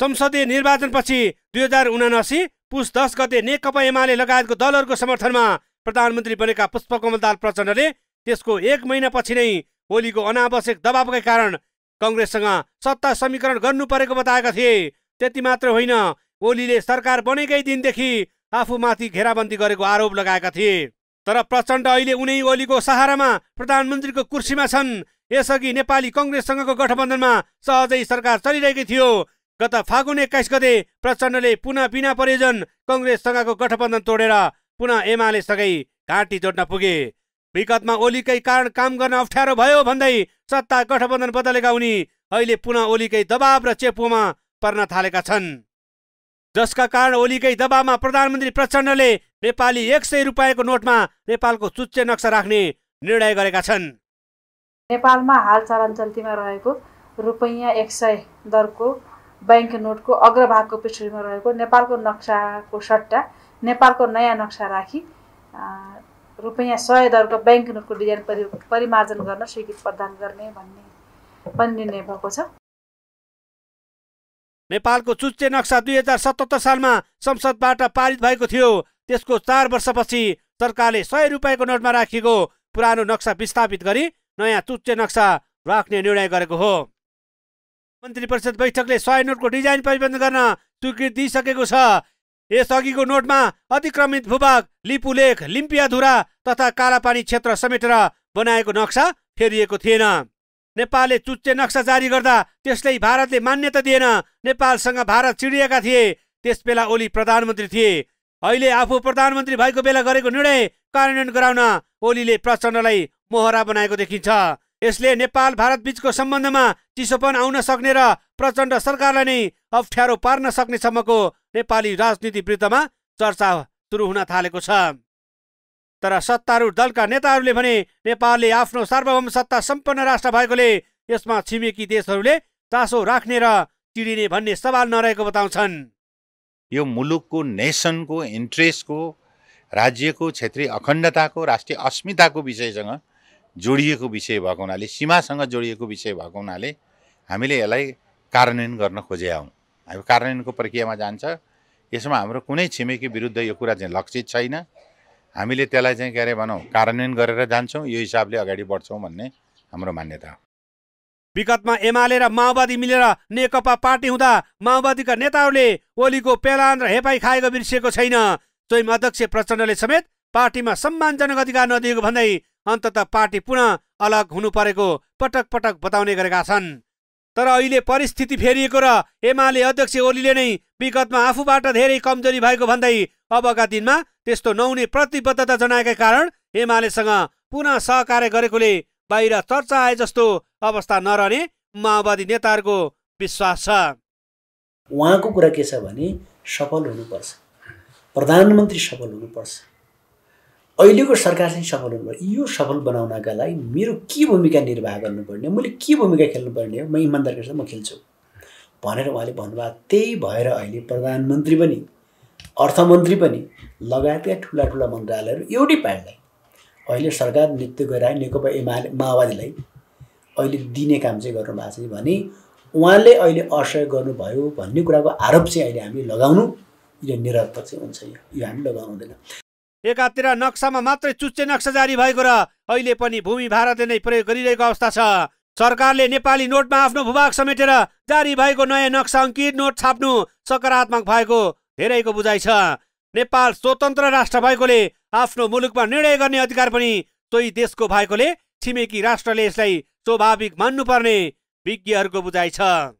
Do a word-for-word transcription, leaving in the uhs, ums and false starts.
संसदीय निर्वाचनपछि दुई हजार उनासी पुस दस गते नेकपा एमाले लगायतको दलहरूको समर्थनमा प्रधानमन्त्री बनेका पुष्पकमल दाहाल प्रचण्डले त्यसको एक महिनापछि नै होलीको अनावश्यक दबावकै कारण कांग्रेससँग सत्ता समीकरण गर्नु परेको बताएका थिए। त्यति मात्र होइन, ओलीले सरकार बनेकै दिनदेखि आफूमाथि घेराबन्दी गरेको आरोप लगाएका थिए। तर प्रचण्ड अहिले उनै ओलीको सहारामा प्रधानमन्त्रीको कुर्सीमा छन्। यसअघि नेपाली कांग्रेससँगको गठबन्धनमा सहजै सरकार चलिरहेकी थियो। गत फागुन एक्काइस गते प्रचण्डले पुनः बिना परियोजन कांग्रेससँगको गठबन्धन तोडेर पुनः एमालेसँगै घाँटी जोड्न पुगे। विगतमा ओलीकै कारण काम गर्न अप्ठ्यारो भयो भन्दै सत्ता गठबन्धन बदलेका उनी अहिले पुनः ओलीकै दबाब र चेपुमा पर्न थालेका छन्, जसका कारण ओलीकै दबाबमा प्रधानमन्त्री प्रचण्डले नेपाली एक सय रुपियाँको नोटमा नेपालको चुच्चे नक्सा राख्ने निर्णय गरेका छन्। नेपालमा हाल चलन चल्तीमा रहेको रुपैयाँ एक सय दरको बैंक नोटको अग्रभागको पृष्ठमा रहेको नेपालको नक्साको सट्टा नेपालको नयाँ नक्सा राखी रुपैयाँ सय दरको बैंक नोटको डिजाइन परि परिमार्जन गर्न स्वीकृति प्रदान गर्ने भन्ने पनि निर्णय भएको छ। नेपालको चुच्चे नक्सा दुई हजार सतहत्तर सालमा संसदबाट पारित भएको थियो। त्यसको चार वर्षपछि सरकारले सय रुपियाँको नोटमा राखिएको पुरानो नक्सा विस्थापित गरी नयाँ चुच्चे नक्सा राख्ने निर्णय गरेको हो। मन्त्री परिषद बैठकले सय नोटको डिजाइन परिवर्तन गर्न स्वीकृति दिइसकेको छ। यसअघिको नोटमा अतिक्रमित भूभाग, लिपुलेख, लिम्पियाधुरा तथा कालापानी क्षेत्र समेटेर बनाएको नक्सा फेरिएको थिएन। नेपालले चुच्चे नक्सा जारी गर्दा त्यसलाई भारतले मान्यता दिएन। नेपालसँग भारत चिडिएका थिए। त्यसबेला ओली प्रधानमन्त्री थिए। अहिले आफू प्रधानमन्त्री भएको बेला गरेको निर्णय कार्यान्वयन गराउन ओलीले प्रचण्डलाई मोहरा बनाएको देखिन्छ। यसले नेपाल भारत बीचको सम्बन्धमा चिसोपन आउन सक्ने र प्रचण्ड सरकारलाई नै अप्ठ्यारो पार्न सक्ने सम्मको नेपाली राजनीति वृत्तमा चर्चा सुरु हुन थालेको छ। तर सत्तारूढ दलका नेताहरूले भने नेपालले आफ्नो सार्वभौम सत्ता सम्पन्न राष्ट्र भएकोले यसमा छिमेकी देशहरूले चासो राख्ने र चिडिने भन्ने सवाल नरहेको बताउँछन्। यो मुलुकको, नेसनको, इन्ट्रेस्टको, राज्यको क्षेत्रीय अखण्डताको, राष्ट्रिय अस्मिताको विषयसँग जोडिएको विषय भएको हुनाले, सीमासँग जोडिएको विषय भएको हुनाले हामीले यसलाई कार्यान्वयन गर्न खोजेका हौँ। हामी कार्यान्वयनको प्रक्रियामा जान्छ। यसमा हाम्रो कुनै छिमेकी विरुद्ध यो कुरा चाहिँ लक्षित छैन। हामीले त्यसलाई चाहिँ के अरे भनौँ कार्यान्वयन गरेर जान्छौँ। यो हिसाबले अगाडि बढ्छौँ भन्ने हाम्रो मान्यता। विगतमा एमाले र माओवादी मिलेर नेकपा पार्टी हुँदा माओवादीका नेताहरूले ओलीको पेलान र हेपाई खाएको बिर्सिएको छैन। स्वयं अध्यक्ष प्रचण्डले समेत पार्टीमा सम्मानजनक अधिकार नदिएको भन्दै अन्ततः पार्टी पुनः अलग हुनु परेको पटक पटक बताउने गरेका छन्। तर अहिले परिस्थिति फेरिएको र एमाले अध्यक्ष ओलीले नै विगतमा आफूबाट धेरै कमजोरी भएको भन्दै अबका दिनमा त्यस्तो नहुने प्रतिबद्धता जनाएका कारण एमालेसँग पुनः सहकार्य गरेकोले बाहिर चर्चा आए जस्तो अवस्था नरहने माओवादी नेताहरूको विश्वास छ। उहाँको कुरा के छ भने सफल हुनुपर्छ, प्रधानमन्त्री सफल हुनुपर्छ, अहिलेको सरकार चाहिँ सफल हुनुपर्छ। यो सफल बनाउनका लागि मेरो के भूमिका निर्वाह गर्नुपर्ने, मैले के भूमिका खेल्नुपर्ने हो, म इमान्दारका साथ म खेल्छु भनेर उहाँले भन्नुभयो। त्यही भएर अहिले प्रधानमन्त्री पनि, अर्थमन्त्री पनि, लगायतका ठुला ठुला मन्त्रालयहरू एउटै पार्टीलाई अहिले सरकार नेतृत्व गराए नेकपा एमाले माओवादीलाई अहिले दिने काम चाहिँ गर्नुभएको छ भने उहाँले अहिले असहयोग गर्नुभयो भन्ने कुराको आरोप चाहिँ अहिले हामी लगाउनु यो निरर्थक चाहिँ हुन्छ। यो हामी लगाउनु हुँदैन। एकातिर नक्सामा मात्रै चुच्चे नक्सा जारी भएको र अहिले पनि भूमि भारतले नै प्रयोग गरिरहेको अवस्था छ। सरकारले नेपाली नोटमा आफ्नो भूभाग समेटेर जारी भएको नयाँ नक्सा अङ्कित नोट छाप्नु सकारात्मक भएको धेरैको बुझाइ छ। नेपाल स्वतन्त्र राष्ट्र भएकोले आफ्नो मुलुकमा निर्णय गर्ने अधिकार पनि सोही देशको भएकोले छिमेकी राष्ट्रले यसलाई स्वाभाविक मान्नुपर्ने विज्ञहरूको बुझाइ छ।